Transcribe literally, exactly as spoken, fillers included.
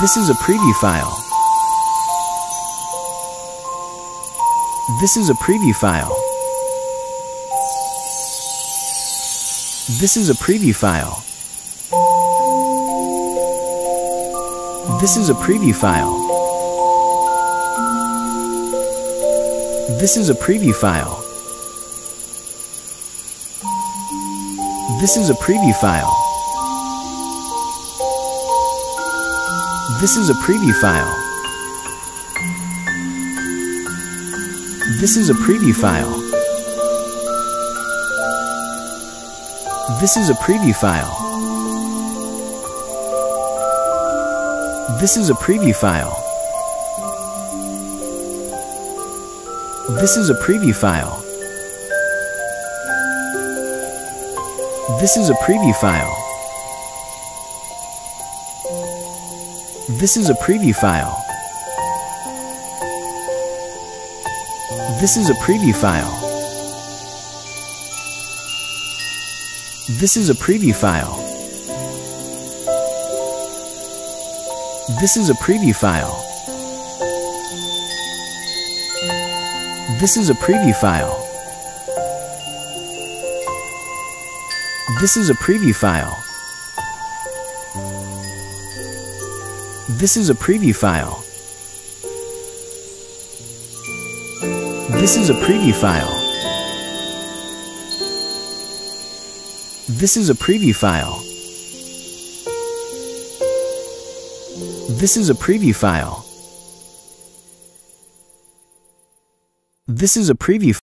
This is a preview file. This is a preview file. This is a preview file. This is a preview file. This is a preview file. This is a preview file. This is a preview file. This is a preview file. This is a preview file. This is a preview file. This is a preview file. This is a preview file. This is a preview file. This is a preview file. This is a preview file. This is a preview file. This is a preview file. This is a preview file. This is a preview file. This is a preview file. This is a preview file. This is a preview file. This is a preview file.